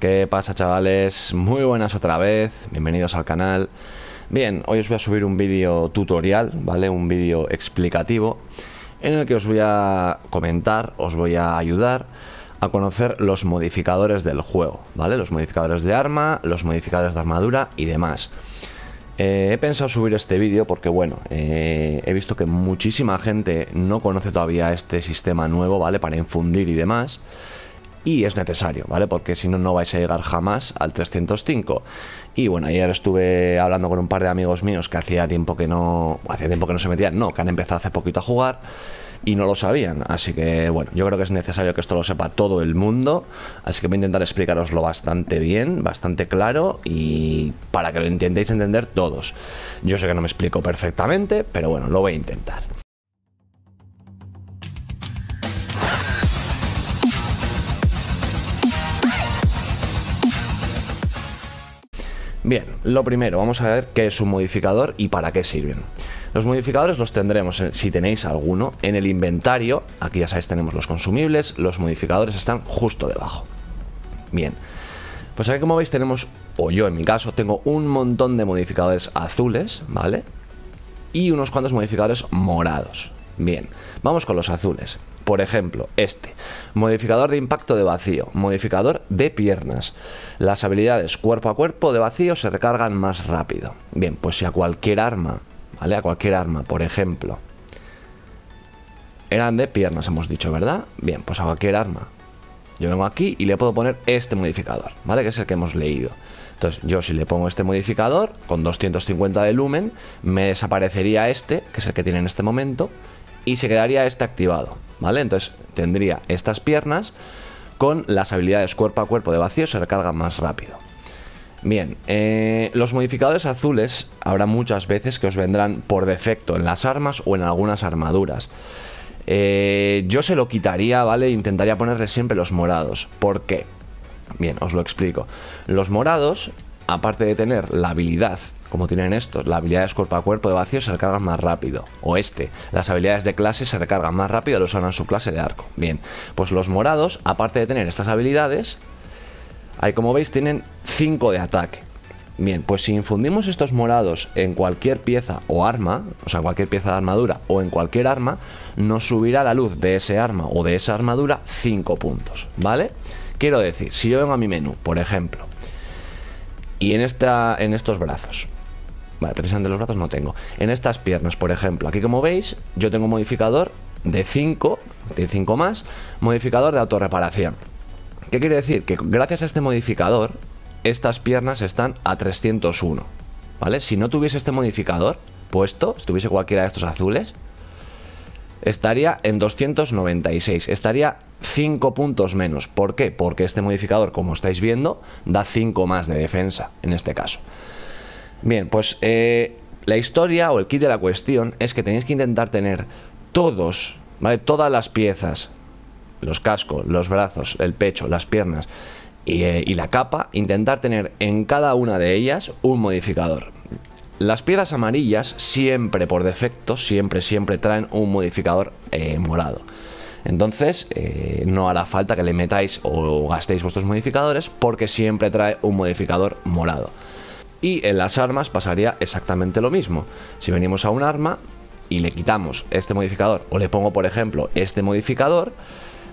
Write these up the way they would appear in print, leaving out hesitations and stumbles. ¿Qué pasa, chavales? Muy buenas otra vez, bienvenidos al canal. Bien, hoy os voy a subir un vídeo tutorial, ¿vale? Un vídeo explicativo en el que os voy a comentar, os voy a ayudar a conocer los modificadores del juego, ¿vale? Los modificadores de arma, los modificadores de armadura y demás. He pensado subir este vídeo porque, bueno, he visto que muchísima gente no conoce todavía este sistema nuevo, ¿vale? Para infundir y demás. Y es necesario, ¿vale? Porque si no, no vais a llegar jamás al 305. Y bueno, ayer estuve hablando con un par de amigos míos que hacía tiempo que no se metían, que han empezado hace poquito a jugar y no lo sabían. Así que, bueno, yo creo que es necesario que esto lo sepa todo el mundo. Así que voy a intentar explicaroslo bastante bien, bastante claro, y para que lo intentéis entender todos. Yo sé que no me explico perfectamente, pero bueno, lo voy a intentar. Bien, lo primero, vamos a ver qué es un modificador y para qué sirven. Los modificadores los tendremos, si tenéis alguno, en el inventario. Aquí ya sabéis, tenemos los consumibles, los modificadores están justo debajo. Bien, pues aquí como veis tenemos, o yo en mi caso, tengo un montón de modificadores azules, ¿vale? Y unos cuantos modificadores morados. Bien, vamos con los azules. Por ejemplo, este modificador de impacto de vacío, modificador de piernas. Las habilidades cuerpo a cuerpo de vacío se recargan más rápido. Bien, pues si a cualquier arma, ¿vale? A cualquier arma, por ejemplo, eran de piernas, hemos dicho, ¿verdad? Bien, pues a cualquier arma yo vengo aquí y le puedo poner este modificador, ¿vale? Que es el que hemos leído. Entonces yo, si le pongo este modificador con 250 de lumen, me desaparecería este, que es el que tiene en este momento, y se quedaría este activado, ¿vale? Entonces tendría estas piernas con las habilidades cuerpo a cuerpo de vacío, se recargan más rápido. Bien, los modificadores azules habrá muchas veces que os vendrán por defecto en las armas o en algunas armaduras. Yo se lo quitaría, ¿vale? Intentaría ponerle siempre los morados. ¿Por qué? Bien, os lo explico. Los morados, aparte de tener la habilidad, como tienen estos, las habilidades cuerpo a cuerpo de vacío se recargan más rápido. O este, las habilidades de clase se recargan más rápido, lo usan en su clase de arco. Bien, pues los morados, aparte de tener estas habilidades, ahí como veis tienen 5 de ataque. Bien, pues si infundimos estos morados en cualquier pieza o arma, o sea, cualquier pieza de armadura o en cualquier arma, nos subirá la luz de ese arma o de esa armadura 5 puntos, ¿vale? Quiero decir, si yo vengo a mi menú, por ejemplo, y en estos brazos, vale, precisamente los brazos no tengo. En estas piernas, por ejemplo, aquí como veis, yo tengo un modificador de 5, de 5 más, modificador de autorreparación. ¿Qué quiere decir? Que gracias a este modificador, estas piernas están a 301, ¿vale? Si no tuviese este modificador puesto, si tuviese cualquiera de estos azules, estaría en 296, estaría 5 puntos menos. ¿Por qué? Porque este modificador, como estáis viendo, da 5 más de defensa, en este caso. Bien, pues la historia o el quid de la cuestión es que tenéis que intentar tener todos, ¿vale? Todas las piezas, los cascos, los brazos, el pecho, las piernas y la capa, intentar tener en cada una de ellas un modificador. Las piezas amarillas siempre, por defecto, siempre traen un modificador morado. Entonces no hará falta que le metáis o gastéis vuestros modificadores porque siempre trae un modificador morado. Y en las armas pasaría exactamente lo mismo. Si venimos a un arma y le quitamos este modificador o le pongo, por ejemplo, este modificador,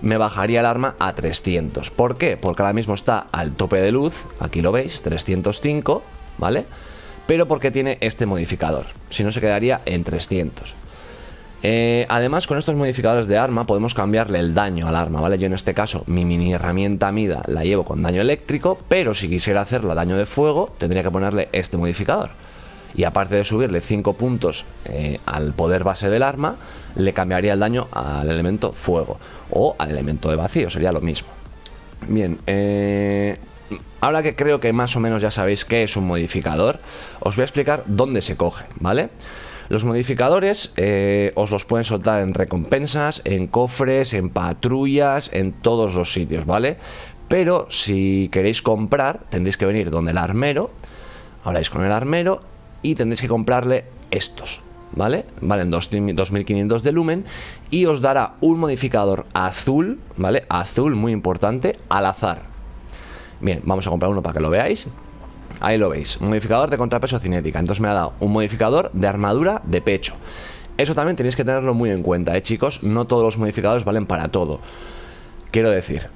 me bajaría el arma a 300. ¿Por qué? Porque ahora mismo está al tope de luz, aquí lo veis, 305, ¿vale? Pero porque tiene este modificador, si no se quedaría en 300. Además, con estos modificadores de arma podemos cambiarle el daño al arma, ¿vale? Yo en este caso mi mini herramienta Mida la llevo con daño eléctrico, pero si quisiera hacerla daño de fuego tendría que ponerle este modificador. Y aparte de subirle 5 puntos al poder base del arma, le cambiaría el daño al elemento fuego o al elemento de vacío, sería lo mismo. Bien, ahora que creo que más o menos ya sabéis qué es un modificador, os voy a explicar dónde se coge, ¿vale? Los modificadores os los pueden soltar en recompensas, en cofres, en patrullas, en todos los sitios, ¿vale? Pero si queréis comprar, tendréis que venir donde el armero, habláis con el armero y tendréis que comprarle estos, ¿vale? Valen 2500 de lumen y os dará un modificador azul, ¿vale? Azul, muy importante, al azar. Bien, vamos a comprar uno para que lo veáis. Ahí lo veis, modificador de contrapeso cinética. Entonces me ha dado un modificador de armadura de pecho. Eso también tenéis que tenerlo muy en cuenta, chicos. No todos los modificadores valen para todo. Quiero decir,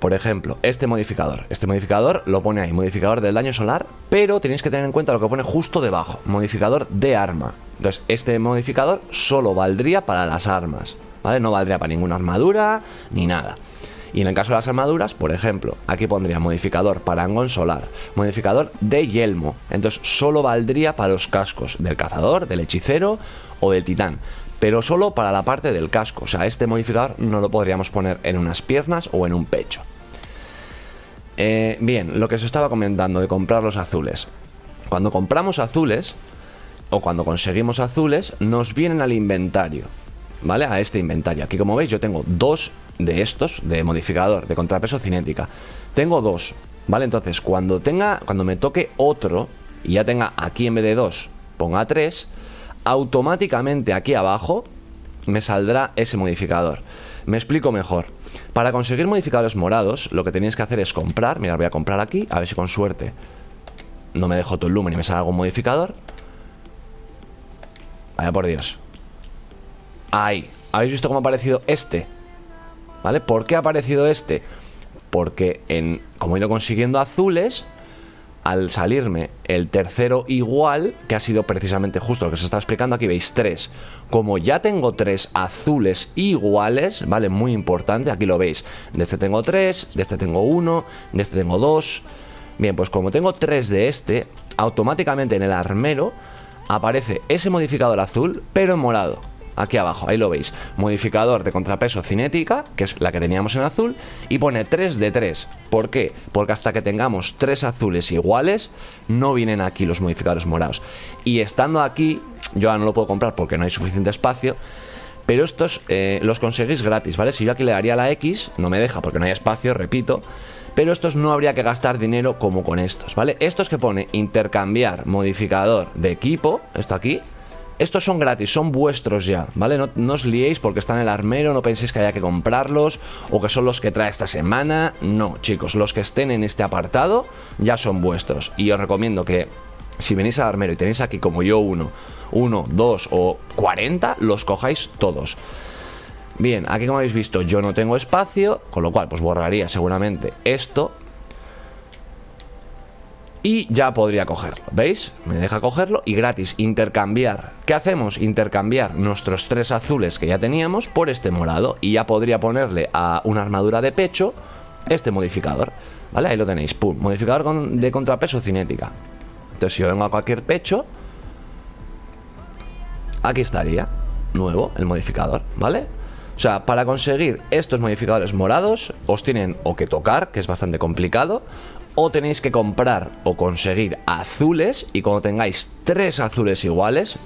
por ejemplo, este modificador lo pone ahí, modificador del daño solar, pero tenéis que tener en cuenta lo que pone justo debajo, modificador de arma. Entonces este modificador solo valdría para las armas, ¿vale? No valdría para ninguna armadura ni nada. Y en el caso de las armaduras, por ejemplo, aquí pondría modificador parangón solar, modificador de yelmo. Entonces solo valdría para los cascos del cazador, del hechicero o del titán, pero solo para la parte del casco. O sea, este modificador no lo podríamos poner en unas piernas o en un pecho. Bien, lo que os estaba comentando de comprar los azules. Cuando compramos azules o cuando conseguimos azules, nos vienen al inventario, ¿vale? A este inventario. Aquí, como veis, yo tengo dos de estos, de modificador de contrapeso cinética. Tengo dos, ¿vale? Entonces, cuando me toque otro y ya tenga aquí, en vez de dos, ponga tres, automáticamente aquí abajo me saldrá ese modificador. Me explico mejor. Para conseguir modificadores morados, lo que tenéis que hacer es comprar. Mirad, voy a comprar aquí, a ver si con suerte no me dejo todo el lumen y me sale algún modificador. Vaya por Dios. Ahí. ¿Habéis visto cómo ha aparecido este? ¿Vale? ¿Por qué ha aparecido este? Porque como he ido consiguiendo azules, al salirme el tercero igual, que ha sido precisamente justo lo que se está explicando, aquí veis 3. Como ya tengo 3 azules iguales, ¿vale? Muy importante, aquí lo veis. De este tengo 3, de este tengo 1, de este tengo 2. Bien, pues como tengo 3 de este, automáticamente en el armero aparece ese modificador azul, pero en morado. Aquí abajo, ahí lo veis, modificador de contrapeso cinética, que es la que teníamos en azul, y pone 3 de 3. ¿Por qué? Porque hasta que tengamos 3 azules iguales, no vienen aquí los modificadores morados. Y estando aquí, yo ahora no lo puedo comprar porque no hay suficiente espacio, pero estos los conseguís gratis, ¿vale? Si yo aquí le daría la X, no me deja porque no hay espacio, repito, pero estos no habría que gastar dinero como con estos, ¿vale? Estos que pone intercambiar modificador de equipo, esto aquí, estos son gratis, son vuestros ya, ¿vale? No os liéis porque están en el armero, no penséis que haya que comprarlos o que son los que trae esta semana. No, chicos, los que estén en este apartado ya son vuestros. Y os recomiendo que si venís al armero y tenéis aquí como yo uno, dos o 40, los cojáis todos. Bien, aquí como habéis visto yo no tengo espacio, con lo cual pues borraría seguramente esto. Y ya podría cogerlo, ¿veis? Me deja cogerlo y gratis, intercambiar. ¿Qué hacemos? Intercambiar nuestros 3 azules que ya teníamos por este morado. Y ya podría ponerle a una armadura de pecho este modificador, ¿vale? Ahí lo tenéis, pum, modificador de contrapeso cinética. Entonces si yo vengo a cualquier pecho, aquí estaría, nuevo, el modificador, ¿vale? O sea, para conseguir estos modificadores morados os tienen o que tocar, que es bastante complicado, o tenéis que comprar o conseguir azules, y cuando tengáis 3 azules iguales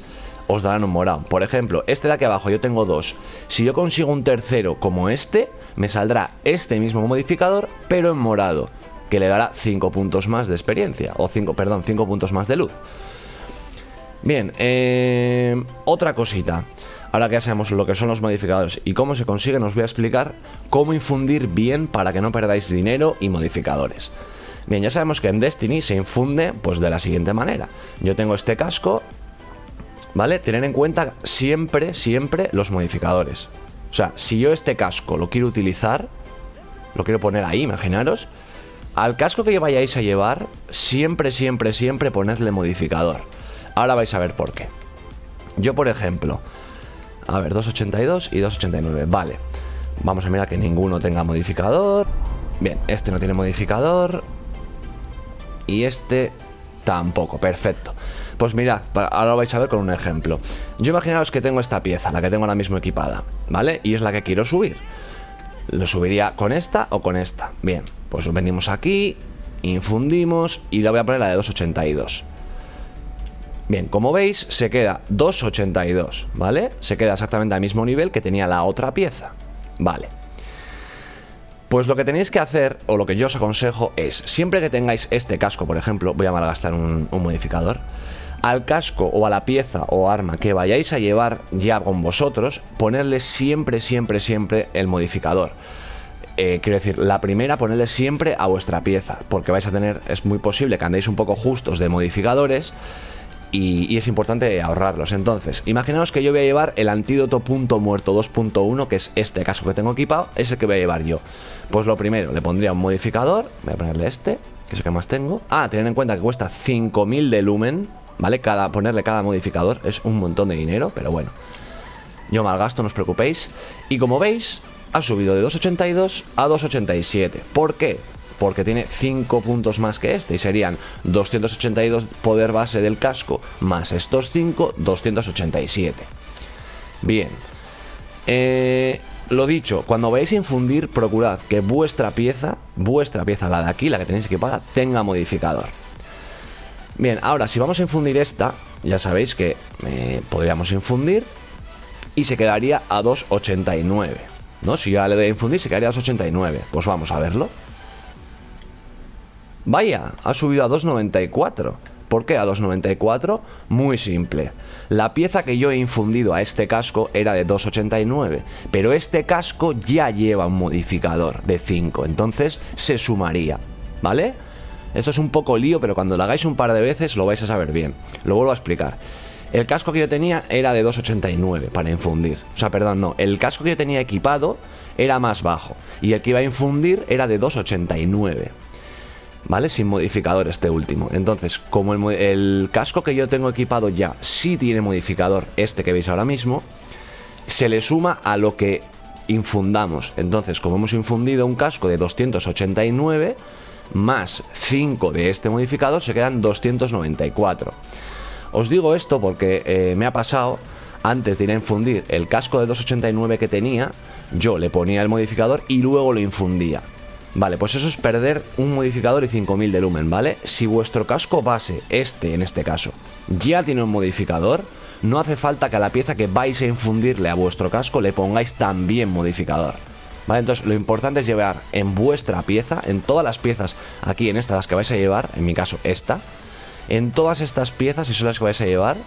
os darán un morado. Por ejemplo, este de aquí abajo yo tengo 2. Si yo consigo un tercero como este, me saldrá este mismo modificador pero en morado, que le dará 5 puntos más de experiencia, o 5 puntos más de luz. Bien, otra cosita. Ahora que ya sabemos lo que son los modificadores y cómo se consiguen, os voy a explicar cómo infundir bien para que no perdáis dinero y modificadores. Bien, ya sabemos que en Destiny se infunde pues de la siguiente manera. Yo tengo este casco, ¿vale? Tener en cuenta siempre, siempre los modificadores. O sea, si yo este casco lo quiero utilizar, lo quiero poner ahí, imaginaros, al casco que vayáis a llevar, siempre, siempre, siempre ponedle modificador. Ahora vais a ver por qué. Yo, por ejemplo, a ver, 282 y 289, vale. Vamos a mirar que ninguno tenga modificador. Bien, este no tiene modificador y este tampoco, perfecto. Pues mirad, ahora lo vais a ver con un ejemplo. Yo imaginaos que tengo esta pieza, la que tengo ahora mismo equipada, ¿vale? Y es la que quiero subir. Lo subiría con esta o con esta. Bien, pues venimos aquí, infundimos y le voy a poner la de 282. Bien, como veis se queda 282, ¿vale? Se queda exactamente al mismo nivel que tenía la otra pieza, vale. Pues lo que tenéis que hacer, o lo que yo os aconsejo es, siempre que tengáis este casco, por ejemplo, voy a malgastar un modificador, al casco o a la pieza o arma que vayáis a llevar ya con vosotros, ponedle siempre, siempre, siempre el modificador. quiero decir, la primera ponedle siempre a vuestra pieza, porque vais a tener, es muy posible que andéis un poco justos de modificadores y es importante ahorrarlos. Entonces, imaginaos que yo voy a llevar el antídoto punto muerto 2.1, que es este casco que tengo equipado, es el que voy a llevar yo. Pues lo primero, le pondría un modificador, voy a ponerle este, que es el que más tengo. Ah, tener en cuenta que cuesta 5000 de lumen, ¿vale? Ponerle cada modificador es un montón de dinero, pero bueno, yo malgasto, no os preocupéis. Y como veis, ha subido de 2.82 a 2.87. ¿Por qué? Porque tiene 5 puntos más que este y serían 282 poder base del casco más estos 5, 287. Bien, lo dicho, cuando vayáis a infundir, procurad que vuestra pieza, la de aquí, la que tenéis equipada, tenga modificador. Bien, ahora si vamos a infundir esta, ya sabéis que podríamos infundir y se quedaría a 289, ¿no? Si ya le doy a infundir se quedaría a 289, pues vamos a verlo. Vaya, ha subido a 2.94. ¿Por qué a 2.94? Muy simple. La pieza que yo he infundido a este casco era de 2.89, pero este casco ya lleva un modificador de 5, entonces se sumaría, ¿vale? Esto es un poco lío, pero cuando lo hagáis un par de veces lo vais a saber bien. Lo vuelvo a explicar. El casco que yo tenía era de 2.89 para infundir. O sea, perdón, no, el casco que yo tenía equipado era más bajo y el que iba a infundir era de 2.89, ¿vale? Sin modificador este último. Entonces, como el casco que yo tengo equipado ya sí tiene modificador, este que veis ahora mismo, se le suma a lo que infundamos. Entonces, como hemos infundido un casco de 289 más 5 de este modificador, se quedan 294. Os digo esto porque me ha pasado. Antes de ir a infundir el casco de 289 que tenía, yo le ponía el modificador y luego lo infundía. Vale, pues eso es perder un modificador y 5000 de lumen, ¿vale? Si vuestro casco base, este en este caso, ya tiene un modificador, no hace falta que a la pieza que vais a infundirle a vuestro casco le pongáis también modificador, ¿vale? Entonces lo importante es llevar en vuestra pieza, en todas las piezas, aquí en estas las que vais a llevar, en mi caso esta, en todas estas piezas, si son las que vais a llevar,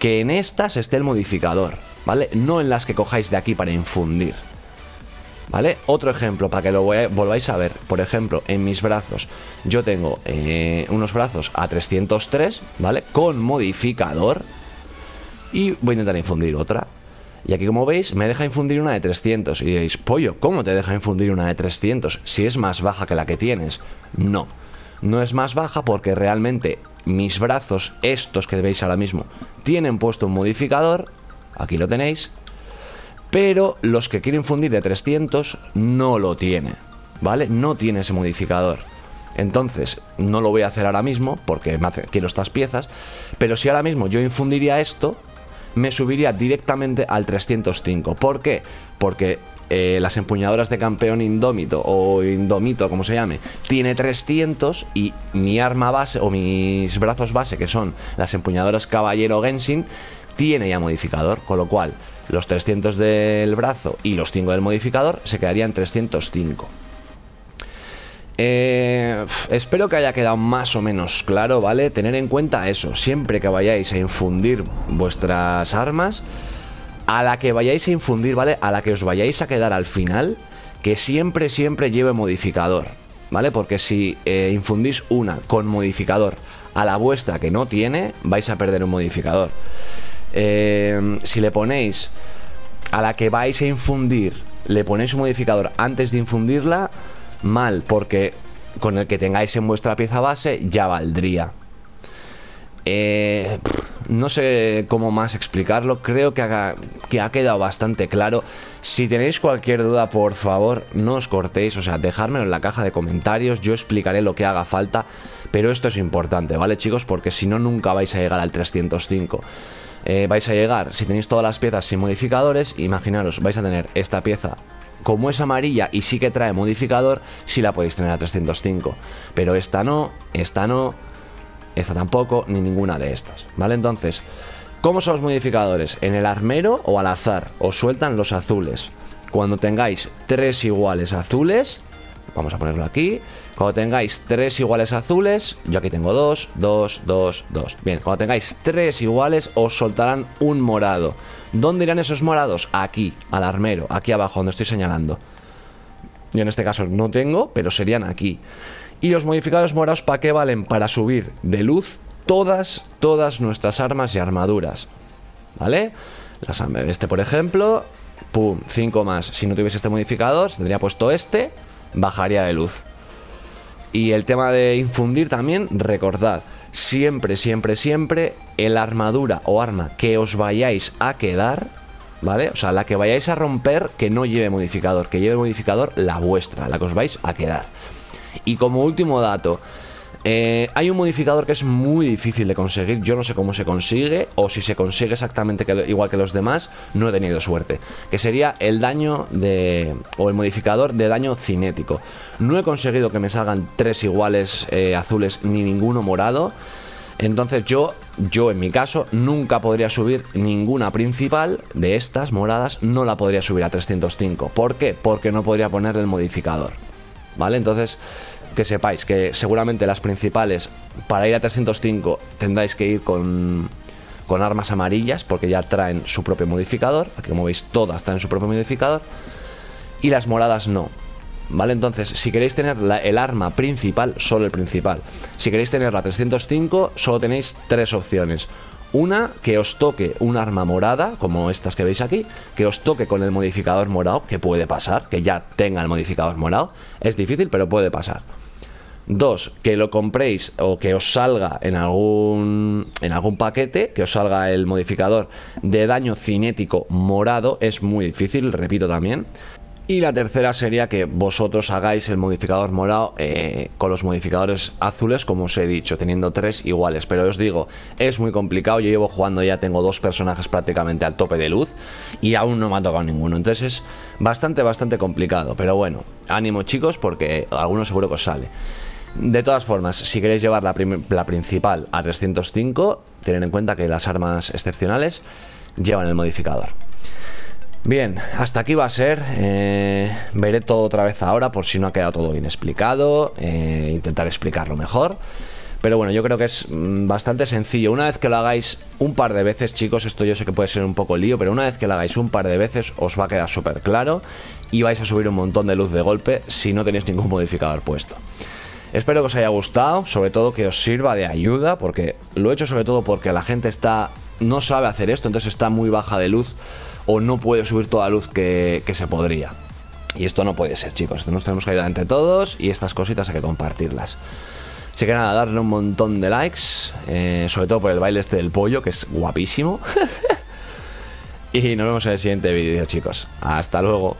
que en estas esté el modificador, ¿vale? No en las que cojáis de aquí para infundir, ¿vale? Otro ejemplo para que lo volváis a ver. Por ejemplo, en mis brazos yo tengo unos brazos a 303, ¿vale? Con modificador. Y voy a intentar infundir otra. Y aquí, como veis, me deja infundir una de 300. Y diréis, pollo, ¿cómo te deja infundir una de 300 si es más baja que la que tienes? No, no es más baja porque realmente mis brazos, estos que veis ahora mismo, tienen puesto un modificador. Aquí lo tenéis. Pero los que quiero infundir de 300 no lo tiene, ¿vale? No tiene ese modificador. Entonces, no lo voy a hacer ahora mismo porque quiero estas piezas. Pero si ahora mismo yo infundiría esto, me subiría directamente al 305. ¿Por qué? Porque las empuñadoras de campeón indómito o indomito, como se llame, tiene 300 y mi arma base o mis brazos base, que son las empuñadoras caballero Genshin, tiene ya modificador, con lo cual los 300 del brazo y los 5 del modificador se quedarían 305. Espero que haya quedado más o menos claro, ¿vale? Tener en cuenta eso, siempre que vayáis a infundir vuestras armas, a la que vayáis a infundir, ¿vale? A la que os vayáis a quedar al final, que siempre, siempre lleve modificador, ¿vale? Porque si infundís una con modificador a la vuestra que no tiene, vais a perder un modificador. Si le ponéis a la que vais a infundir, le ponéis un modificador antes de infundirla, mal, porque con el que tengáis en vuestra pieza base ya valdría. No sé cómo más explicarlo, creo que ha quedado bastante claro. Si tenéis cualquier duda, por favor, no os cortéis, o sea, dejármelo en la caja de comentarios, yo explicaré lo que haga falta, pero esto es importante, ¿vale, chicos? Porque si no, nunca vais a llegar al 305. Vais a llegar, si tenéis todas las piezas sin modificadores, imaginaros, vais a tener esta pieza, como es amarilla y sí que trae modificador, sí la podéis tener a 305, pero esta no, esta tampoco, ni ninguna de estas, ¿vale? Entonces, ¿cómo son los modificadores? En el armero o al azar, os sueltan los azules. Cuando tengáis 3 iguales azules, vamos a ponerlo aquí, cuando tengáis 3 iguales azules, yo aquí tengo 2, 2, 2, 2, bien, cuando tengáis 3 iguales os soltarán un morado. ¿Dónde irán esos morados? Aquí, al armero, aquí abajo donde estoy señalando. Yo en este caso no tengo, pero serían aquí. Y los modificadores morados, ¿para qué valen? Para subir de luz todas nuestras armas y armaduras, ¿vale? Este, por ejemplo, pum, 5 más. Si no tuviese este modificador, se tendría puesto este, bajaría de luz. Y el tema de infundir también, recordad, siempre el armadura o arma que os vayáis a quedar, ¿vale? O sea, la que vayáis a romper, que no lleve modificador, que lleve modificador la vuestra, la que os vais a quedar. Y como último dato, hay un modificador que es muy difícil de conseguir. Yo no sé cómo se consigue, o si se consigue exactamente igual que los demás. No he tenido suerte. Que sería el daño de... o el modificador de daño cinético. No he conseguido que me salgan 3 iguales azules, ni ninguno morado. Entonces yo en mi caso nunca podría subir ninguna principal de estas moradas. No la podría subir a 305. ¿Por qué? Porque no podría ponerle el modificador, ¿vale? Entonces, que sepáis que seguramente las principales, para ir a 305 tendráis que ir con armas amarillas, porque ya traen su propio modificador. Aquí, como veis, todas traen su propio modificador. Y las moradas no, ¿vale? Entonces, si queréis tener el arma principal, solo el principal. Si queréis tenerla a 305, solo tenéis 3 opciones. Una, que os toque un arma morada, como estas que veis aquí, que os toque con el modificador morado, que puede pasar, que ya tenga el modificador morado. Es difícil, pero puede pasar. 2, que lo compréis o que os salga en algún paquete, que os salga el modificador de daño cinético morado. Es muy difícil, repito también. Y la tercera sería que vosotros hagáis el modificador morado con los modificadores azules, como os he dicho, teniendo 3 iguales. Pero os digo, es muy complicado. Yo llevo jugando ya, tengo 2 personajes prácticamente al tope de luz y aún no me ha tocado ninguno. Entonces es bastante complicado. Pero bueno, ánimo chicos, porque alguno seguro que os sale. De todas formas, si queréis llevar la principal a 305, tened en cuenta que las armas excepcionales llevan el modificador. Bien, hasta aquí va a ser. Veré todo otra vez ahora por si no ha quedado todo bien explicado. Intentar explicarlo mejor. Pero bueno, yo creo que es bastante sencillo. Una vez que lo hagáis un par de veces, chicos, esto yo sé que puede ser un poco lío, pero una vez que lo hagáis un par de veces os va a quedar súper claro y vais a subir un montón de luz de golpe si no tenéis ningún modificador puesto. Espero que os haya gustado, sobre todo que os sirva de ayuda, porque lo he hecho sobre todo porque la gente no sabe hacer esto, entonces está muy baja de luz o no puede subir toda la luz que se podría. Y esto no puede ser, chicos. Nos tenemos que ayudar entre todos y estas cositas hay que compartirlas. Así que nada, darle un montón de likes, sobre todo por el baile este del pollo, que es guapísimo. Y nos vemos en el siguiente vídeo, chicos. Hasta luego.